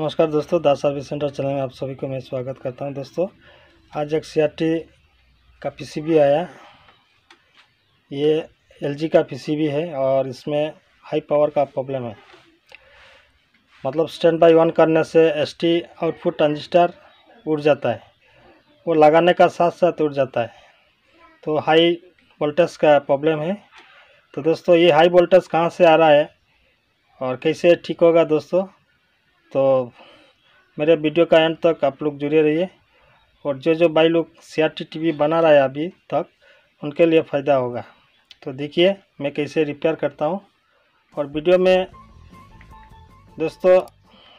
नमस्कार दोस्तों, दास service centre channel में आप सभी को मैं स्वागत करता हूं। दोस्तों, आज एक सीआरटी का पीसीबी आया। ये एलजी का पीसीबी है और इसमें हाई पावर का प्रॉब्लम है। मतलब स्टैंड बाई वन करने से एसटी आउटपुट ट्रांजिस्टर उड़ जाता है, वो लगाने का साथ साथ उड़ जाता है, तो हाई वोल्टेज का प्रॉब्लम है। तो दोस्तों, ये हाई वोल्टेज कहाँ से आ रहा है और कैसे ठीक होगा दोस्तों, तो मेरे वीडियो का एंड तक आप लोग जुड़े रहिए। और जो भाई लोग सीआरटी टीवी बना रहा है अभी तक, उनके लिए फ़ायदा होगा। तो देखिए मैं कैसे रिपेयर करता हूँ। और वीडियो में दोस्तों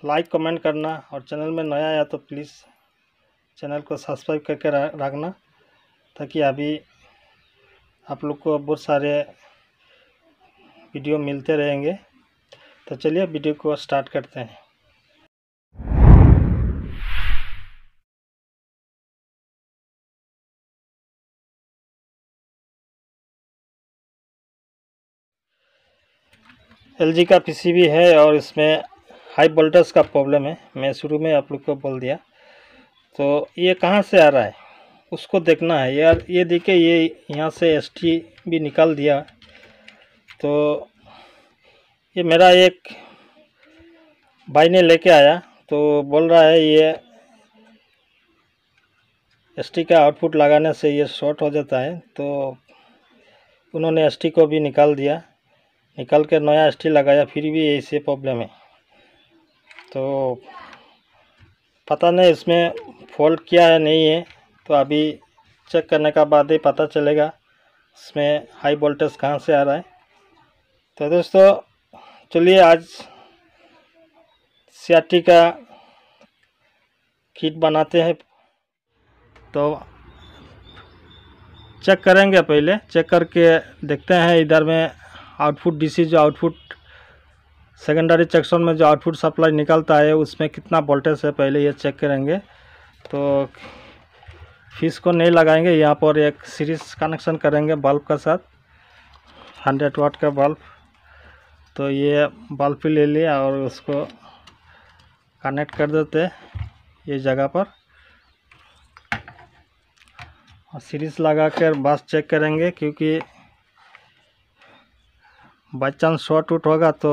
लाइक कमेंट करना, और चैनल में नया आया तो प्लीज़ चैनल को सब्सक्राइब करके रखना, ताकि अभी आप लोग को बहुत सारे वीडियो मिलते रहेंगे। तो चलिए वीडियो को स्टार्ट करते हैं। एलजी का पीसीबी है और इसमें हाई वोल्टेज का प्रॉब्लम है, मैं शुरू में आप लोग को बोल दिया। तो ये कहाँ से आ रहा है उसको देखना है यार। ये देखिए, ये यहाँ से एसटी भी निकाल दिया। तो ये मेरा एक भाई ने लेके आया, तो बोल रहा है ये एसटी का आउटपुट लगाने से ये शॉर्ट हो जाता है। तो उन्होंने एसटी को भी निकाल दिया, निकाल के नया एसटी लगाया, फिर भी ऐसे प्रॉब्लम है। तो पता नहीं इसमें फॉल्ट क्या है नहीं है, तो अभी चेक करने का बाद ही पता चलेगा इसमें हाई वोल्टेज कहाँ से आ रहा है। तो दोस्तों चलिए, आज सीआरटी का किट बनाते हैं। तो चेक करेंगे, पहले चेक करके देखते हैं। इधर में आउटपुट डीसी, जो आउटपुट सेकेंडरी सेक्शन में जो आउटपुट सप्लाई निकलता है, उसमें कितना वोल्टेज है पहले ये चेक करेंगे। तो फीस को नहीं लगाएंगे, यहाँ पर एक सीरीज कनेक्शन करेंगे बल्ब के साथ, 100 वाट का बल्ब। तो ये बल्ब ले लिया और उसको कनेक्ट कर देते ये जगह पर, और सीरीज लगा कर बस चेक करेंगे, क्योंकि बाई चांस शॉर्ट आउट होगा तो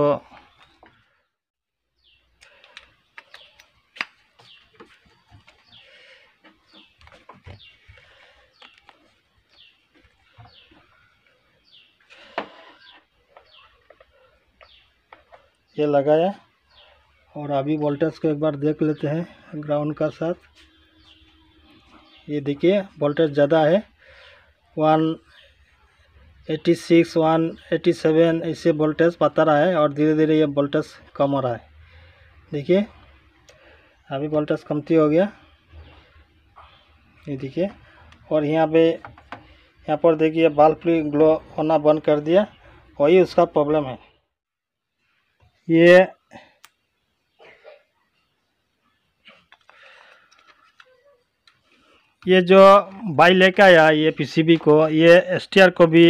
ये लगाया। और अभी वोल्टेज को एक बार देख लेते हैं ग्राउंड का साथ। ये देखिए वोल्टेज ज़्यादा है, 186 187 ऐसे वोल्टेज बता रहा है, और धीरे धीरे ये वोल्टेज कम हो रहा है। देखिए अभी वोल्टेज कमती हो गया, ये देखिए। और यहाँ पर देखिए बल्ब ग्लो होना बंद कर दिया, वही उसका प्रॉब्लम है। ये जो भाई लेके आया ये पीसीबी को, ये एसटीआर को भी,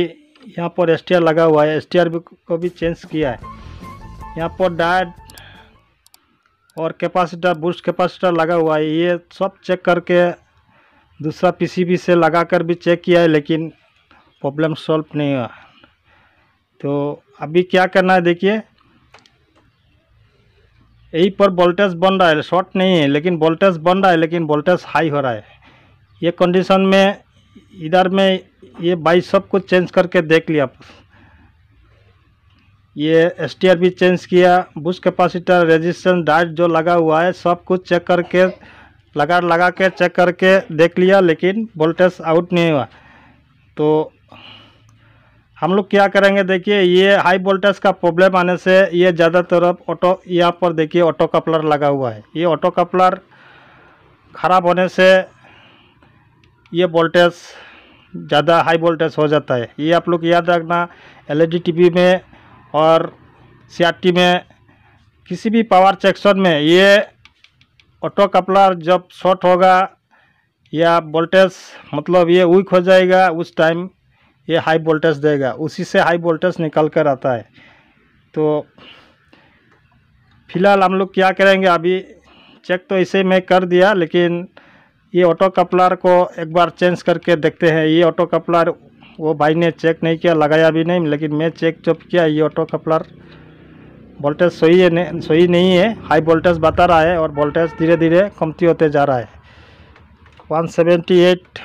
यहाँ पर एसटीआर लगा हुआ है, एसटीआर को भी चेंज किया है। यहाँ पर डायोड और कैपेसिटर, बूस्ट कैपेसिटर लगा हुआ है, ये सब चेक करके दूसरा पीसीबी से लगाकर भी चेक किया है, लेकिन प्रॉब्लम सॉल्व नहीं हुआ। तो अभी क्या करना है देखिए, यही पर वोल्टेज बन रहा है, शॉर्ट नहीं है लेकिन वोल्टेज बन रहा है, लेकिन वोल्टेज हाई हो रहा है। ये कंडीशन में इधर में ये भाई सब कुछ चेंज करके देख लिया, ये एसटीआर भी चेंज किया, बूस्ट कैपेसिटर, रेजिस्टेंस, डायोड जो लगा हुआ है, सब कुछ चेक करके लगा के चेक करके देख लिया, लेकिन वोल्टेज आउट नहीं हुआ। तो हम लोग क्या करेंगे देखिए, ये हाई वोल्टेज का प्रॉब्लम आने से ये ज़्यादातर ऑटो, यहाँ पर देखिए ऑटो कपलर लगा हुआ है, ये ऑटो कपलर खराब होने से ये वोल्टेज ज़्यादा हाई वोल्टेज हो जाता है। ये आप लोग याद रखना, एलईडी टीवी में और सीआरटी में किसी भी पावर सेक्शन में ये ऑटो कपलर जब शॉर्ट होगा या वोल्टेज मतलब ये वीक हो जाएगा, उस टाइम ये हाई वोल्टेज देगा, उसी से हाई वोल्टेज निकल कर आता है। तो फिलहाल हम लोग क्या करेंगे, अभी चेक तो इसे मैं कर दिया, लेकिन ये ऑटो कपलर को एक बार चेंज करके देखते हैं। ये ऑटो कपलर वो भाई ने चेक नहीं किया, लगाया भी नहीं, लेकिन मैं चेक जब किया ये ऑटो कपलर वोल्टेज सही नहीं है, हाई वोल्टेज बता रहा है और वोल्टेज धीरे धीरे कमती होते जा रहा है। 178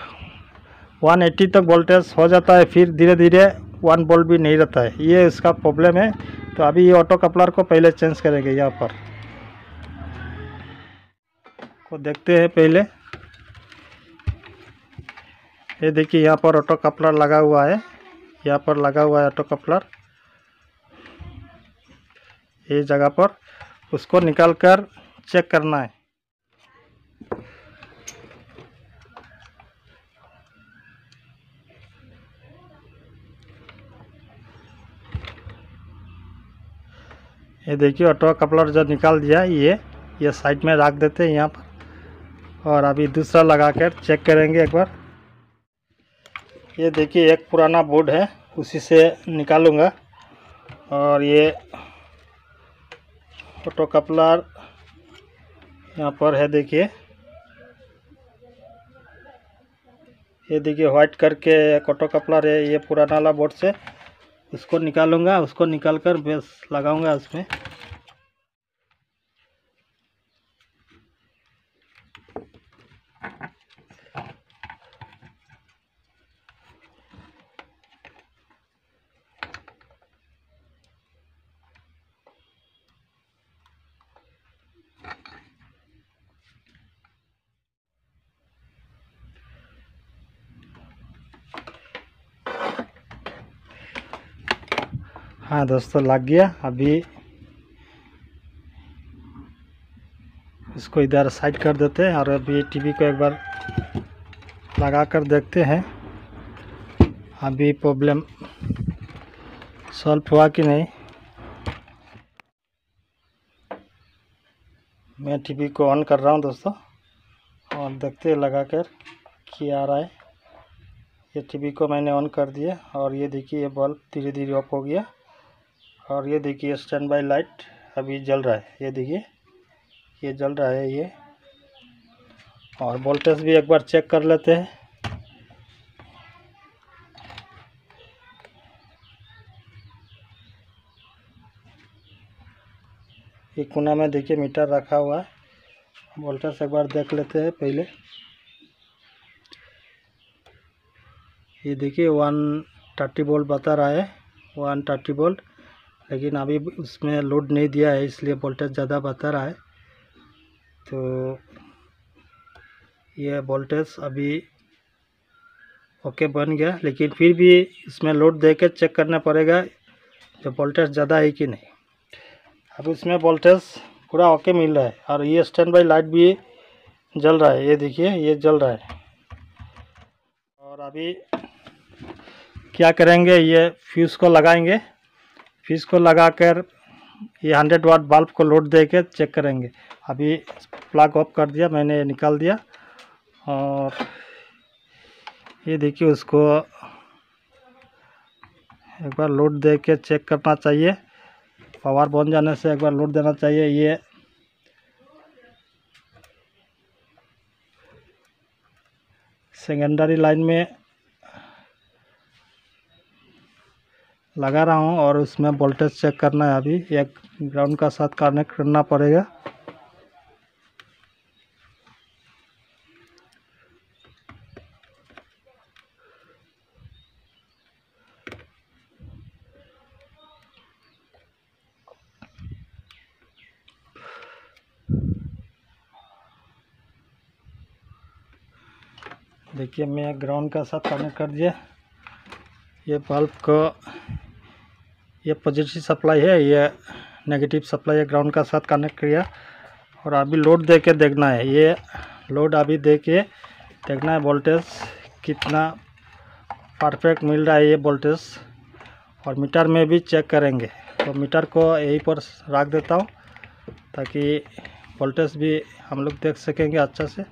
180 तक वोल्टेज हो जाता है, फिर धीरे धीरे 1 वोल्ट भी नहीं रहता है। ये इसका प्रॉब्लम है। तो अभी ये ऑटो कपलर को पहले चेंज करेंगे। यहाँ पर को देखते हैं पहले, ये देखिए यहाँ पर ऑटो कपलर लगा हुआ है, यहाँ पर लगा हुआ है ऑटो कपलर ये जगह पर। उसको निकाल कर चेक करना है। ये देखिए ऑटो कपलर जो निकाल दिया, ये साइड में रख देते हैं यहाँ पर। और अभी दूसरा लगा कर चेक करेंगे एक बार। ये देखिए एक पुराना बोर्ड है, उसी से निकालूंगा। और ये ऑटो कपलर यहाँ पर है, देखिए ये देखिए व्हाइट करके एक ऑटो कपलर है, ये पुराना वाला बोर्ड से। उसको निकालूंगा, उसको निकाल कर बेस लगाऊंगा उसमें। हाँ दोस्तों, लग गया। अभी इसको इधर साइड कर देते हैं और अभी टीवी को एक बार लगा कर देखते हैं अभी प्रॉब्लम सॉल्व हुआ कि नहीं। मैं टीवी को ऑन कर रहा हूँ दोस्तों, और देखते हैं लगा कर कि आ रहा है। ये टीवी को मैंने ऑन कर दिया और ये देखिए ये बल्ब धीरे धीरे ऑफ हो गया। और ये देखिए स्टैंड बाय लाइट अभी जल रहा है, ये देखिए ये जल रहा है ये। और वोल्टेज भी एक बार चेक कर लेते हैं। ये कोना में देखिए मीटर रखा हुआ है, वोल्टेज एक बार देख लेते हैं पहले। ये देखिए 130 वोल्ट बता रहा है, 130 वोल्ट, लेकिन अभी उसमें लोड नहीं दिया है इसलिए वोल्टेज ज़्यादा बता रहा है। तो ये वोल्टेज अभी ओके बन गया, लेकिन फिर भी इसमें लोड देकर चेक करना पड़ेगा जो वोल्टेज ज़्यादा है कि नहीं। अब इसमें वोल्टेज पूरा ओके मिल रहा है और ये स्टैंड बाय लाइट भी जल रहा है, ये देखिए ये जल रहा है। और अभी क्या करेंगे, ये फ्यूज़ को लगाएंगे। फ्यूज़ को लगाकर ये 100 वाट बल्ब को लोड देके चेक करेंगे। अभी प्लग ऑफ कर दिया मैंने, निकाल दिया। और ये देखिए उसको एक बार लोड देके चेक करना चाहिए, पावर बन जाने से एक बार लोड देना चाहिए। ये सेकेंडरी लाइन में लगा रहा हूँ और उसमें वोल्टेज चेक करना है अभी। एक ग्राउंड का साथ कनेक्ट करना पड़ेगा। देखिए मैं ग्राउंड का साथ कनेक्ट कर दिया। ये बल्ब को, ये पॉजिटिव सप्लाई है, ये नेगेटिव सप्लाई है, ग्राउंड का साथ कनेक्ट किया। और अभी लोड दे के देखना है, ये लोड अभी दे के देखना है वोल्टेज कितना परफेक्ट मिल रहा है ये वोल्टेज। और मीटर में भी चेक करेंगे। तो मीटर को यहीं पर रख देता हूँ ताकि वोल्टेज भी हम लोग देख सकेंगे अच्छा से।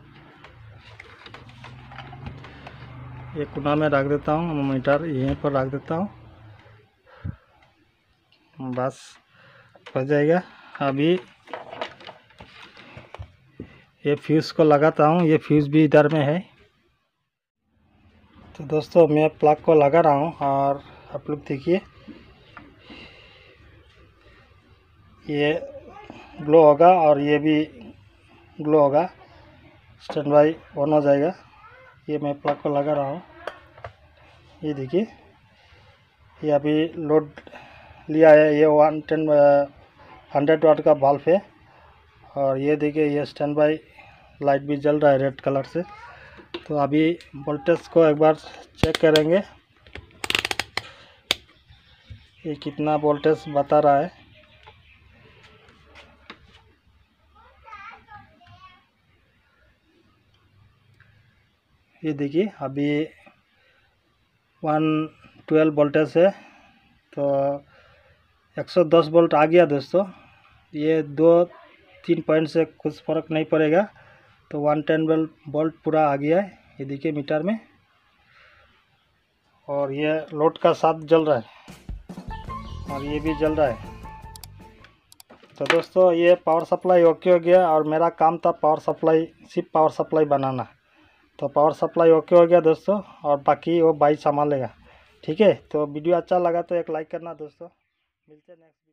ये कोना में रख देता हूँ मीटर, यहीं पर रख देता हूँ, बस हो जाएगा। अभी ये फ्यूज़ को लगाता हूँ, ये फ्यूज़ भी इधर में है। तो दोस्तों मैं प्लग को लगा रहा हूँ और आप लोग देखिए ये ग्लो होगा और ये भी ग्लो होगा, स्टैंड बाई ऑन हो जाएगा। ये मैं प्लग को लगा रहा हूँ, ये देखिए ये अभी लोड लिया है, ये 110 100 वाट का बल्ब है। और ये देखिए ये स्टैंड बाई लाइट भी जल रहा है रेड कलर से। तो अभी वोल्टेज को एक बार चेक करेंगे ये कितना वोल्टेज बता रहा है। ये देखिए अभी 112 वोल्टेज है, तो 110 वोल्ट आ गया दोस्तों। ये 2-3 पॉइंट से कुछ फ़र्क नहीं पड़ेगा, तो 110 वोल्ट पूरा आ गया है ये देखिए मीटर में। और ये लोड का साथ जल रहा है और ये भी जल रहा है। तो दोस्तों ये पावर सप्लाई ओके हो गया और मेरा काम था पावर सप्लाई, सिर्फ पावर सप्लाई बनाना। तो पावर सप्लाई ओके हो गया दोस्तों और बाकी वो भाई संभालेगा, ठीक है। तो वीडियो अच्छा लगा तो एक लाइक करना दोस्तों, मिलते हैं नेक्स्ट।